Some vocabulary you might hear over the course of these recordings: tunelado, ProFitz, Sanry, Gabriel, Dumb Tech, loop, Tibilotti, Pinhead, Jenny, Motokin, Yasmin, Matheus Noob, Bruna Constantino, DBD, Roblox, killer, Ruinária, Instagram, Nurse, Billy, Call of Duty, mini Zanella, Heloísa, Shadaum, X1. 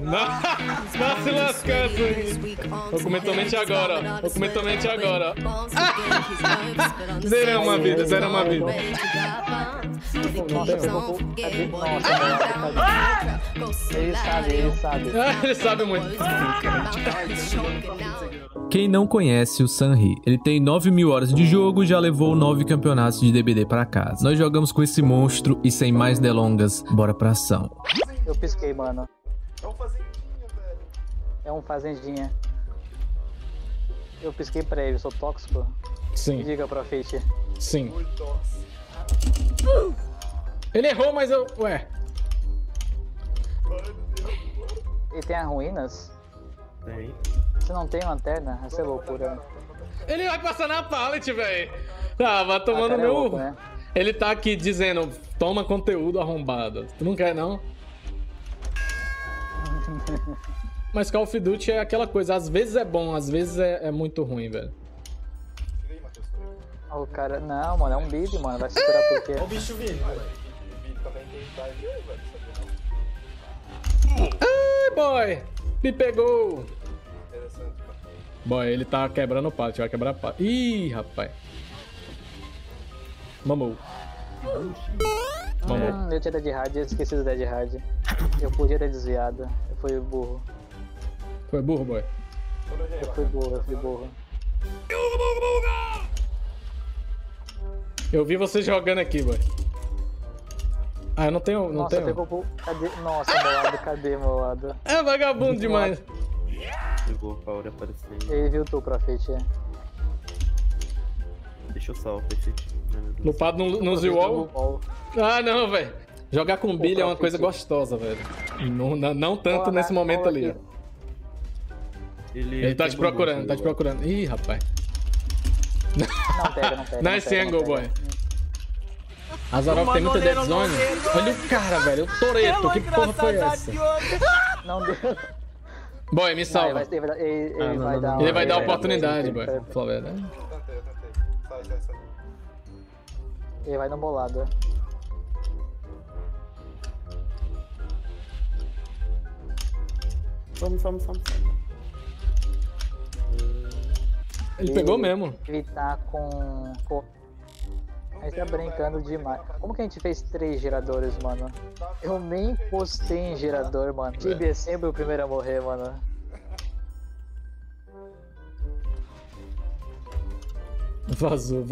Não se lascando. Documentalmente agora. Documentalmente agora. Zerou uma vida, zerou uma vida. Ele sabe muito. Quem não conhece o Sanry? Ele tem 9 mil horas de jogo e já levou 9 campeonatos de DBD pra casa. Nós jogamos com esse monstro e sem mais delongas, bora pra ação. Eu pisquei, mano. É um fazendinha, velho. É um fazendinha. Eu pisquei pra ele, eu sou tóxico? Sim. Diga, ProFitz. Sim. Ele errou, mas eu... Ué. E tem as ruínas? Tem. Você não tem lanterna? Essa é loucura. Ele vai passar na pallet, velho. Tava tomando meu... É louco, né? Ele tá aqui dizendo, toma conteúdo arrombado. Tu não quer, não? Mas Call of Duty é aquela coisa, às vezes é bom, às vezes é muito ruim, velho. O cara, não, mano, é um Billy, mano, vai segurar por quê? Olha o bicho vindo, velho. Ai, boy! Me pegou! Boy, ele tá quebrando o pallet, vai quebrar o pallet. Ih, rapaz. Mamou. Mamou. Eu tinha dead hard, eu esqueci do dead hard. Eu podia ter desviado, eu fui burro. Foi burro, boy? Eu fui burro. Eu vi você jogando aqui, boy. Ah, eu não tenho... Não nossa, tenho. Pegou... Cadê? Nossa, meu lado, cadê meu lado? É vagabundo demais. Pegou pra hora aparecendo. Ele viu tu, ProFitz, é. Deixa eu salvar, ProFitz. Lupado no Z-Wall? Ah, não, velho. Jogar com o Billy é uma coisa gostosa, velho. Não tanto olá, nesse momento ali. Ele tá te procurando, tá te procurando. Ih, rapaz. Não pega. Nice angle, boy. Azarov tem muita dead zone. Olha o cara, velho. O Toreto, que porra foi essa? Não deu. Boy, me salva. Ele vai dar oportunidade, boy. Ele vai no bolado. Vamos. Ele pegou mesmo. Ele tá com... A gente tá brincando demais. Como que a gente fez 3 geradores, mano? Eu nem postei em gerador, mano. Tibi é sempre o primeiro a morrer, mano. Vazou.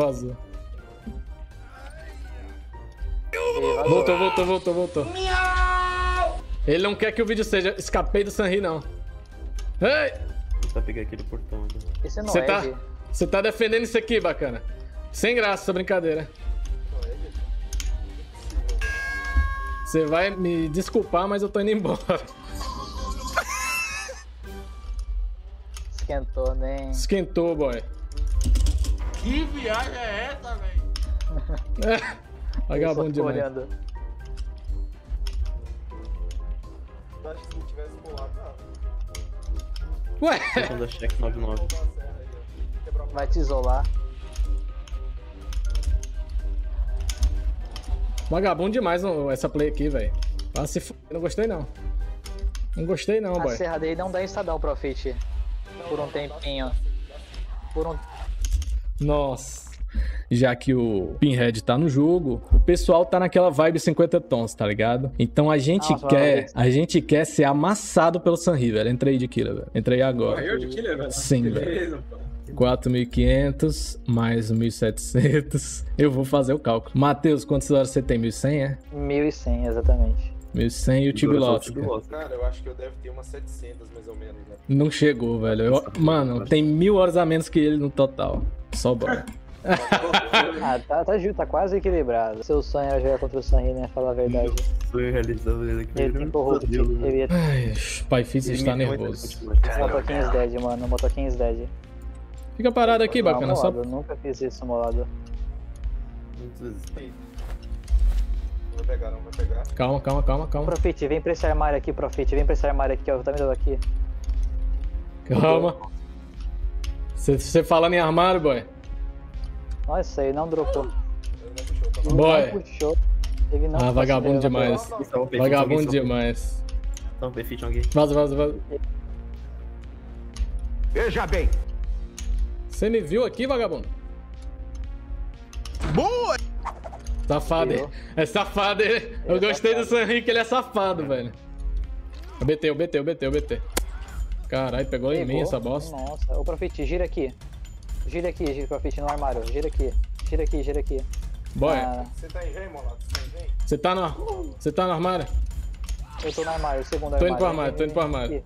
Voltou. Ele não quer que o vídeo seja escapei do Sanry, não. Ei! Vou pegar aquele portão. Esse não é ele. Você tá defendendo isso aqui, bacana. Sem graça essa brincadeira. Você vai me desculpar, mas eu tô indo embora. Esquentou, né? Esquentou, boy. Que viagem é essa, velho? Vagabundo demais. Olhando. Eu acho que se tivesse colado, ué! Vai te isolar. Vagabundo demais essa play aqui, velho. Ah, se f... Não gostei, não. Não gostei, não, boy. A serra dele não dá em Shadaum, ProFitz. Por um tempinho. Por um... Nossa. Já que o Pinhead tá no jogo, o pessoal tá naquela vibe 50 tons, tá ligado? Então a gente quer ser amassado pelo Sanry, velho. Entrei de killer, velho. Entrei agora. Morreu de killer, velho? Sim, velho. 4.500 mais 1.700. Eu vou fazer o cálculo. Matheus, quantas horas você tem? 1.100, é? 1.100, exatamente. 1.100 e o Tibilotti. Cara, eu acho que eu devo ter umas 700, mais ou menos. Né? Não chegou, velho. Mano, tem 1.000 horas a menos que ele no total. Só bora. Ah, tá justo, tá quase equilibrado. Seu sonho era jogar contra o Sanry, né? Falar a verdade. Sonho realizado, ele empurrou o time. Ai, pai, Fitz está nervoso. Motokin is dead, mano. Motokin is dead. Fica parado aqui, não, bacana. Molado, só... Eu nunca fiz isso, molado. Não vou pegar. Calma. ProFitz, vem pra esse armário aqui, ProFitz. Vem pra esse armário aqui, ó. Tá me dando aqui. Calma. Você falando em armário, boy. Nossa, ele não dropou. Boy. Ele não puxou. Vagabundo demais. Vagabundo demais. Então, beneficiam aqui. Vaza, vaza, vaza. Veja bem. Você me viu aqui, vagabundo? Boa! Safado, ele. É safado, ele. Eu gostei do Sanry, que ele é safado, velho. O BT, o BT, o BT, o BT. Caralho, pegou em mim essa bosta. Nossa, ô Profit, gira aqui. Gira aqui, gira, Profit, no armário. Gira aqui, gira aqui, gira aqui. Bora. Você tá em vem, molato? Você tá em vem? Você tá no armário? Eu tô no armário, o segundo armário. Tô indo pro armário, tô indo pro armário.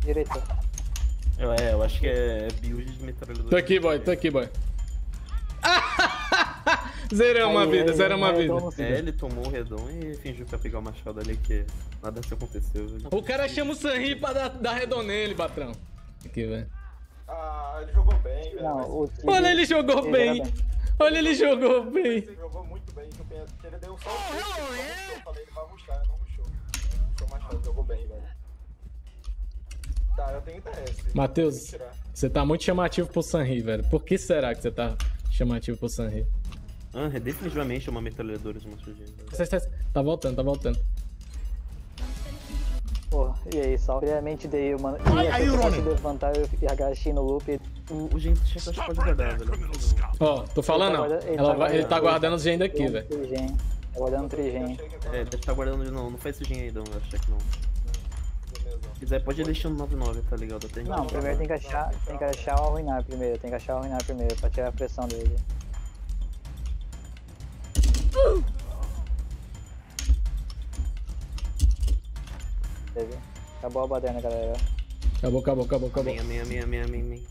Direita. Eu acho que é build de metralhador. Tô aqui, boy, tô aqui, boy. Zeramos a vida, zeramos a vida. É, ele tomou o redom e fingiu pra pegar o machado ali que nada se aconteceu. Velho. O cara chama o Sanry pra dar redom nele, patrão. Aqui, velho. Ah, ele jogou bem, velho. Olha, ele jogou bem. Olha, ele jogou bem. Ele jogou muito bem, que ele deu só um tiro. Eu falei, ele vai rushar, não rushou. Seu machado jogou bem, velho. Tá, eu tenho TS. Matheus, você tá muito chamativo pro Sanry, velho. Por que será que você tá chamativo pro Sanry? Ah, definitivamente é uma metralhadora de uma sujeira. Tá voltando, tá voltando. Porra, e aí, Sal? Primeiramente dei uma... Aí, Rony! Eu levantar e agachei no loop. O Gen acho que pode guardar, velho. Ó, tô falando, não. Ele tá guardando os Gen daqui, velho. Tá guardando o Trigen. É, deve tá guardando não. Não faz esse Gen aí, não. Eu acho que não. Se quiser, pode ir deixando 99, tá ligado? Não, primeiro tem que achar o Ruinária primeiro. Tem que achar o Ruinária primeiro, pra tirar a pressão dele. Acabou a baderna, galera. Acabou, acabou, acabou, acabou. Amém.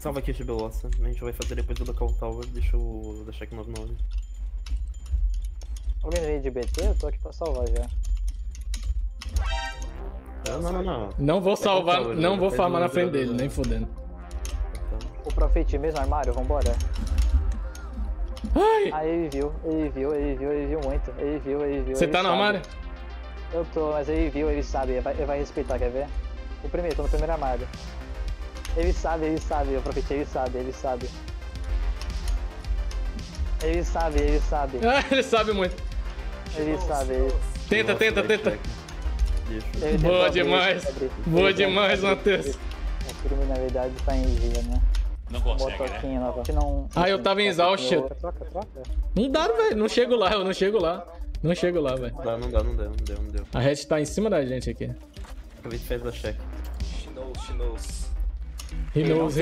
Salva aqui, Chibelossa. A gente vai fazer depois do local tower. Deixa eu deixar aqui 99. Alguém veio de BT? Eu tô aqui pra salvar já. Não. Não vou salvar, não vou farmar na frente dele, nem fodendo. O Profit mesmo armário, vambora. Ai. Ah, ele viu muito. Você tá no armário? Eu tô, mas ele viu, ele sabe, ele vai respeitar, quer ver? O primeiro, tô no primeiro armário. Ele sabe, o Profit, ele sabe. Ele sabe. Ah, ele sabe muito. Tenta. Boa demais, Matheus. A criminalidade tá em dia, né? Não consegue, né? Ah, eu tava em exaustion. Não dá, velho, não chego lá. Não chego lá, velho. Não deu. A Red tá em cima da gente aqui. A Red fez a check. He knows.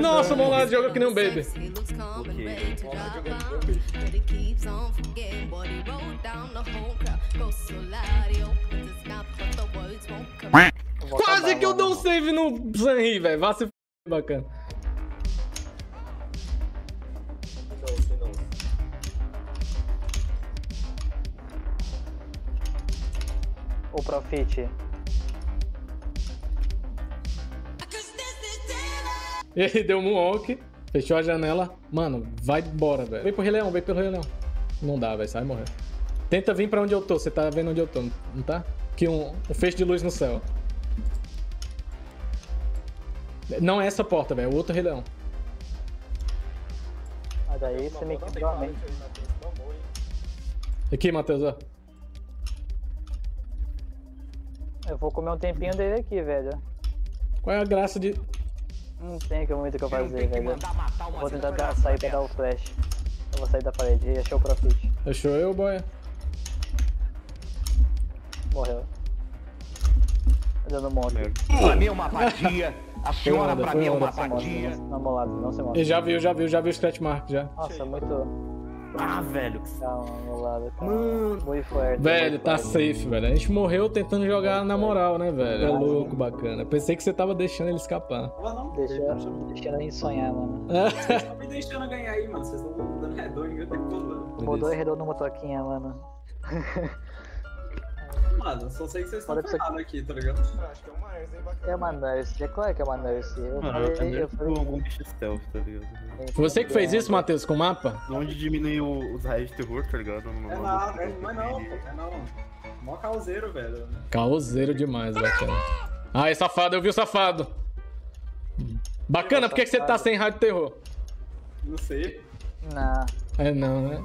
Nossa, vamos lá, joga que nem um baby. Quase que eu dou um save no Sanry, velho. Vá se f***, bacana. O Profit. Ele deu um walk, fechou a janela. Mano, vai embora, velho. Vem pelo Rei Leão. Não dá, velho, sai morrer. Tenta vir pra onde eu tô, você tá vendo onde eu tô, não tá? Que um feixe de luz no céu. Não é essa porta, velho, o outro Rei Leão. Ah, daí você me quebrou a mente. Aqui, Matheus, ó. Eu vou comer um tempinho dele aqui, velho. Qual é a graça de... Não tem muito o que eu fazer, velho. Eu vou tentar sair pra dar o flash. Eu vou sair da parede e achou o Profit. Achou eu, boy? Morreu. Tá dando morte. Pra mim é uma apatia. A senhora pra mim é uma apatia. Não, molado, não se mostra. E já vi o scratch mark, já. Nossa, muito... Ah, velho. Calma, molado, calma. Muito forte. Velho, tá safe, velho. A gente morreu tentando jogar na moral, né, velho? É louco, bacana. Pensei que você tava deixando ele escapar. Não, deixando ele sonhar, mano. Vocês estão me deixando ganhar aí, mano. Vocês estão dando redor em outro tempo. Rodou e redor no motoquinha, mano. Mano, só sei que vocês estão ferrados aqui, tá ligado? Acho que é uma Nurse, hein, bacana. É uma Nurse, é claro que é uma Nurse. Eu falei algum bicho stealth, tá ligado? Você que fez isso, Matheus, com o mapa? Onde diminui os raios de terror, tá ligado? Não é não. Mó causeiro, velho. Causeiro demais, bacana. Ai, safado, eu vi o safado. Bacana, por que você tá sem raio de terror? Não sei. Não. É não, né?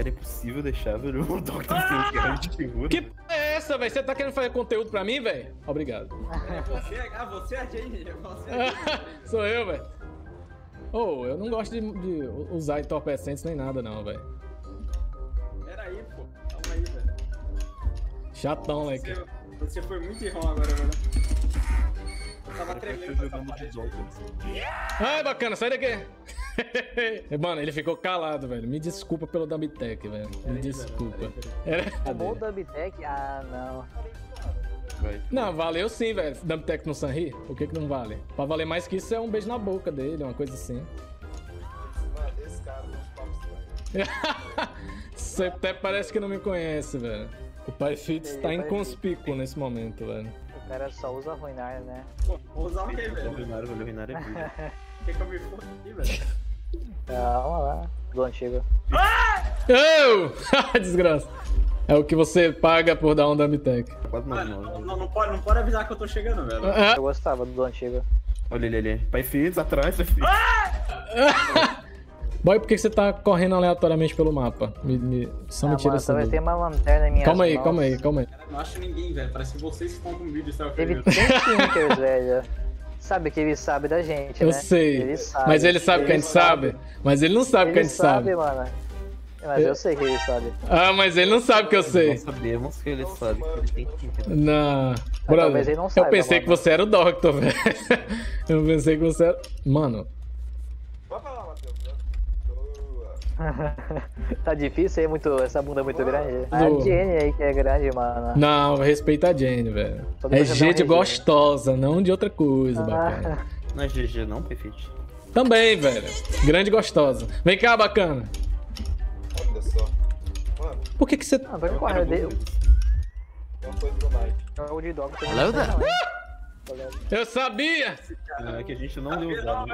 Cara, é possível deixar, velho? O Dr. Ah! Tem figura. Que porra é essa, velho? Você tá querendo fazer conteúdo pra mim, velho? Obrigado. Você é a Jenny. Sou eu, velho. Oh, eu não gosto de usar entorpecentes nem nada, não, velho. Pera aí, pô. Calma aí, velho. Chatão, moleque. Você foi muito irmão agora, mano. Eu tava tremendo. Ai, bacana, sai daqui. Mano, ele ficou calado, velho. Me desculpa pelo Dumb Tech, velho. Me desculpa. Acabou o Dumb Tech? Ah, não. Não, valeu sim, velho. Dumb Tech no Sanry? Por que que não vale? Pra valer mais que isso é um beijo na boca dele, uma coisa assim. Esse cara não te paga estranho. Você até parece que não me conhece, velho. O ProFitz tá inconspícuo nesse momento, velho. O cara só usa Ruinária, né? Pô, vou usar o que, velho? Ruinária é vida. Quer que eu me foda aqui, velho? Calma lá, do antigo. Ah! Oh! Desgraça. É o que você paga por dar um Dumb Tech. Não pode avisar que eu tô chegando, velho. Eu gostava do antigo. Olha ele ali. ProFitz atrás, ProFitz. Ah! Boy, por que você tá correndo aleatoriamente pelo mapa? Só me tira essa. Vai ter uma lanterna em minha. Calma aí, calma aí, calma aí. Cara, não acho ninguém, velho. Parece que vocês estão com vídeo, sabe? Teve 3 thinkers, velho. Sabe que ele sabe da gente, né? Eu sei. Ele sabe. Mas ele sabe que a gente sabe. Mas ele não sabe que a gente sabe. Ele sabe, mano. Mas eu sei que ele sabe. Ah, mas ele não sabe que eu sei. Sabemos que ele sabe. Não. Talvez ele não saiba. Eu pensei que você era o Doctor, velho. Eu pensei que você era... Mano. Vai pra lá, Matheus. Tá difícil aí, muito, essa bunda é muito grande. A Jenny aí que é grande, mano. Não, respeita a Jenny, velho. É G de gostosa, não de outra coisa, bacana. Não é GG não, ProFitz? Também, velho. Grande gostosa. Vem cá, bacana. Olha só. Mano. Por que que você... Ah, vai correr, Deus. É uma coisa do Mike. É o de dog. Hello there. Eu sabia! É que a gente não deu dado.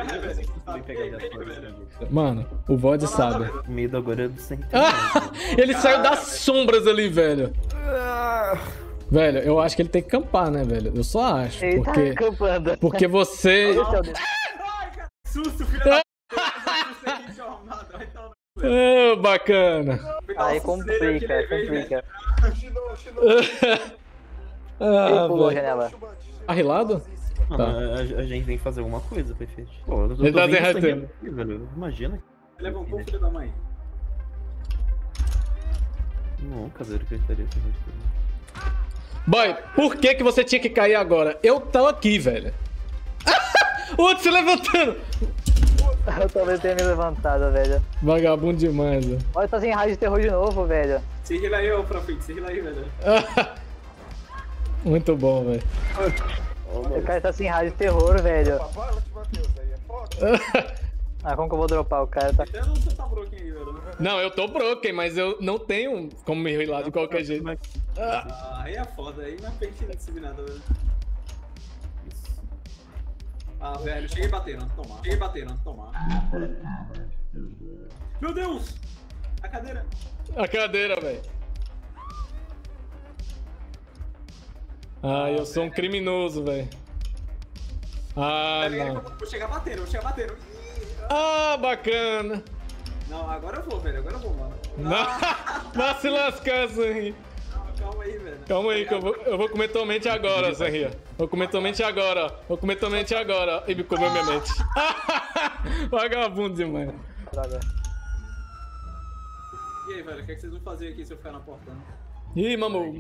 Mano, o Vod sabe. O medo agora é do centro. Ele saiu das sombras ali, velho. Velho, eu acho que ele tem que acampar, né, velho? Eu só acho. Ele tá acampando. Porque você... Susto, filho da... Bacana. Aí complica. Ele pulou a janela. Arrilado? Não, tá. A gente tem que fazer alguma coisa, ProFitz. Pô, eu tô derretendo. Imagina. Ele levantou o filho da mãe. Não, caseiro, que eu estaria com você. Boy, por que que você tinha que cair agora? Eu tô aqui, velho. O outro se levantando. Eu talvez tenha me levantado, velho. Vagabundo demais, velho. Olha, tá sem raio de terror de novo, velho. Se rila aí, ô ProFitz, se rila aí, velho. Muito bom, velho. O cara tá sem rádio de terror, velho. Ah, como que eu vou dropar o cara? Tá... Não, eu tô broken, mas eu não tenho como me rilar de qualquer jeito. Aí é foda, aí não é pertinho de subir nada, velho. Ah, velho, cheguei batendo, tomar. Cheguei batendo, tomar. Meu Deus! A cadeira! A cadeira, velho. Ah, eu sou um criminoso, velho. Ah, não. Vou chegar batendo, vou chegar batendo. Ah, bacana. Não, agora eu vou, velho. Agora eu vou, mano. Vai se lascar, Sanry. Calma aí, velho. Calma aí, que eu vou comer tua mente agora, Sanry. Vou comer tua mente agora. Vou comer tua mente agora. E me comeu minha mente. Vagabundo demais. E aí, velho, o que é que vocês vão fazer aqui se eu ficar na porta, né? Ih, mamou.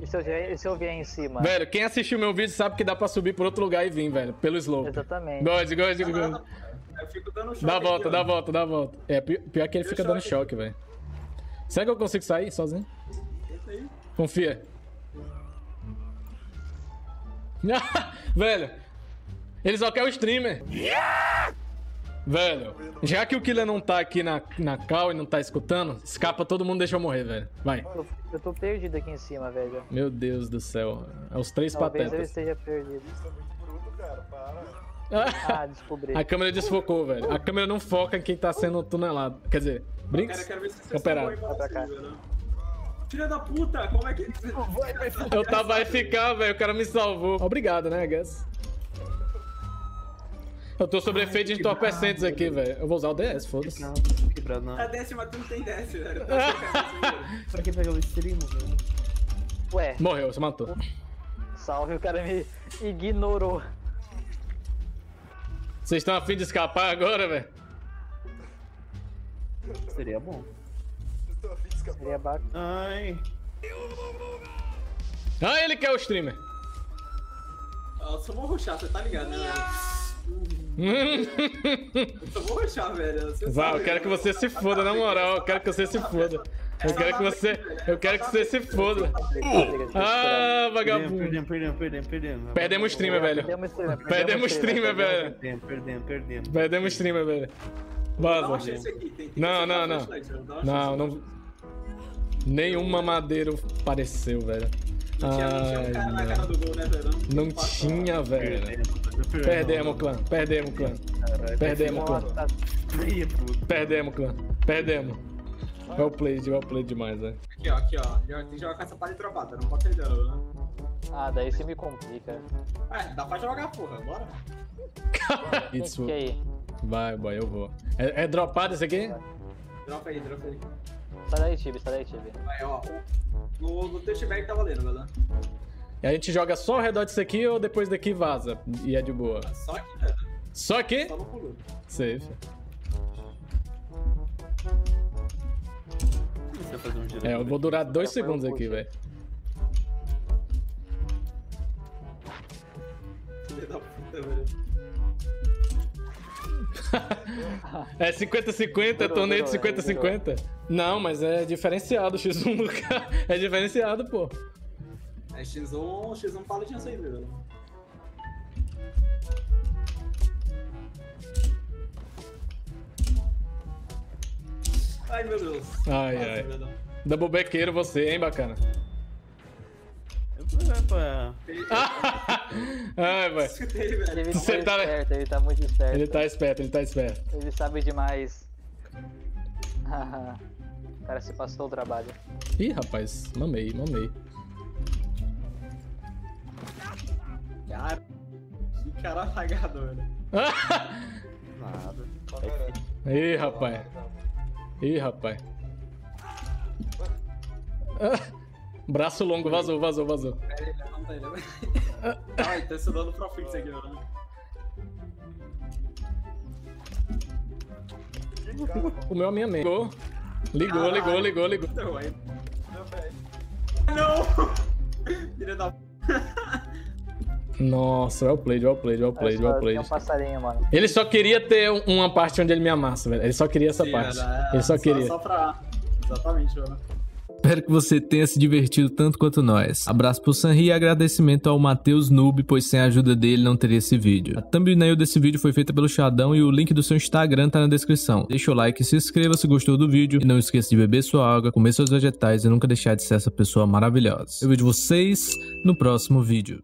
Se eu vier em cima. Velho, quem assistiu meu vídeo sabe que dá pra subir por outro lugar e vir, velho. Pelo slope. Exatamente. God. Eu fico dando choque. Dá a volta, dá a volta, dá a volta. É, pior que ele fica dando choque, velho. Será que eu consigo sair sozinho? Confia. Velho. Ele só quer o streamer. Velho. Já que o Killer não tá aqui na call e não tá escutando, escapa todo mundo, deixa eu morrer, velho. Vai. Eu tô perdido aqui em cima, velho. Meu Deus do céu. É os 3 patetas. Talvez eu esteja perdido. Ah, descobri. A câmera desfocou, velho. A câmera não foca em quem tá sendo tunelado. Quer dizer, Brinks? Cara, quero ver se você vai pra cá. Filha da puta, como é que... Eu tava FK, velho. O cara me salvou. Obrigado, né, Gus? Eu tô sobre efeito de entorpecentes aqui, velho. Eu vou usar o DS, foda-se. equilibrado, não. A décima, tu não tem décima, velho. Pra que pegar o stream, velho? Ué. Morreu, você matou. Salve, o cara me ignorou. Vocês estão afim de escapar agora, velho? Seria bom. Vocês estão afim de escapar? Seria bacana. Ai. Ah, ele quer o streamer. Eu só vou rushar, você tá ligado, né, velho? Eu só vou rushar, velho. Uau, eu quero que você se foda, na moral. Eu quero que você se foda. Eu quero que você se foda. Ah, vagabundo. Perdemos. Perdemos o streamer, velho. Perdemos o streamer, velho. Vaza. Não. Nenhuma madeira apareceu, velho. Não tinha, velho. Perdemos o clã. Well played demais, velho. Aqui ó. Tem que jogar com essa palha travada, não pode ter dano, né? Ah, daí você me complica. É, dá pra jogar, porra, bora. Isso. Vai, boy, eu vou. É dropado esse aqui? Dropa aí. Sai daí, Tibi. Vai, ó. No touchback tá valendo, galera. E a gente joga só ao redor disso aqui ou depois daqui vaza? E é de boa. Só aqui, velho. Só aqui? Só no pulo. Safe. É, eu vou durar 2 segundos aqui, velho. Filha da puta, velho. É 50-50, torneio de 50-50. Não, mas é diferenciado o X1 do cara. É diferenciado, pô. É X1 paletinho aí, velho. Ai, meu Deus. Ai. Double backero você, hein, bacana. Ai, vai. Ele tá muito esperto. Ele tá esperto. Ele sabe demais. O cara se passou o trabalho. Ih, rapaz. Mamei. Cara, que cara sagado, velho. Nada. Ih, rapaz. Braço longo, vazou. Pera aí, levanta ele. Ai, tá estudando o ProFitz aqui, mano. O meu, a minha mente. Ligou. Não! Filha da... Nossa, well played. Um passarinho, mano. Ele só queria ter uma parte onde ele me amassa, velho. Ele só queria essa parte. Ele só queria. Só pra... Exatamente, mano. Espero que você tenha se divertido tanto quanto nós. Abraço pro Sanry e agradecimento ao Matheus Noob, pois sem a ajuda dele não teria esse vídeo. A thumbnail desse vídeo foi feita pelo Shadaum e o link do seu Instagram tá na descrição. Deixa o like e se inscreva se gostou do vídeo. E não esqueça de beber sua água, comer seus vegetais e nunca deixar de ser essa pessoa maravilhosa. Eu vejo vocês no próximo vídeo.